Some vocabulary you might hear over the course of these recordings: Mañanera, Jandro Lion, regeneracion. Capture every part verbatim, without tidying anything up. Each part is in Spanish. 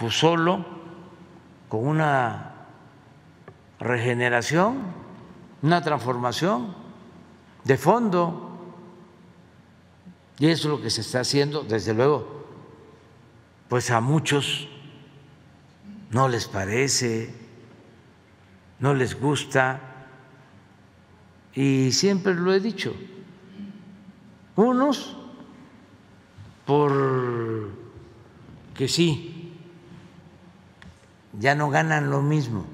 pues solo con una regeneración, una transformación de fondo. Y eso es lo que se está haciendo. Desde luego, pues a muchos no les parece, no les gusta, y siempre lo he dicho, unos por que sí, ya no ganan lo mismo,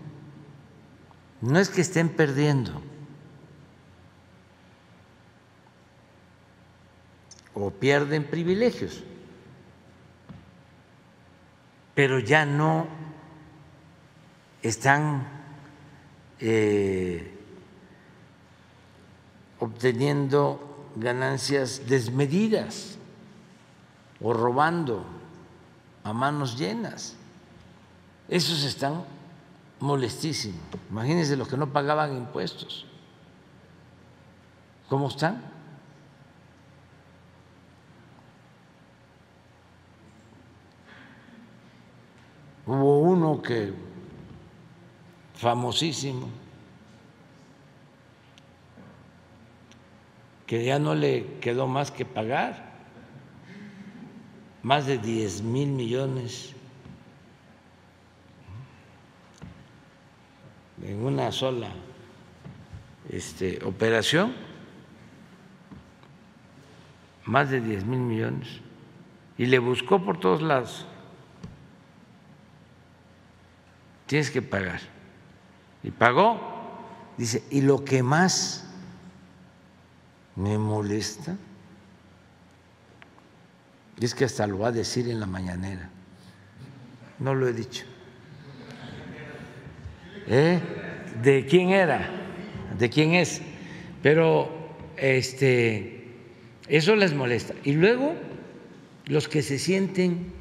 no es que estén perdiendo o pierden privilegios, pero ya no están eh, obteniendo ganancias desmedidas o robando a manos llenas. Esos están molestísimos. Imagínense los que no pagaban impuestos. ¿Cómo están? Hubo uno que, famosísimo, que ya no le quedó más que pagar, más de diez mil millones en una sola este, operación, más de diez mil millones, y le buscó por todos lados. Tienes que pagar. Y pagó, dice, y lo que más me molesta es que hasta lo va a decir en la mañanera. No lo he dicho. ¿Eh? ¿De quién era? ¿De quién es? Pero este, eso les molesta. Y luego los que se sienten